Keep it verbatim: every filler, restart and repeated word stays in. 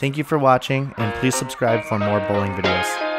Thank you for watching, and please subscribe for more bowling videos.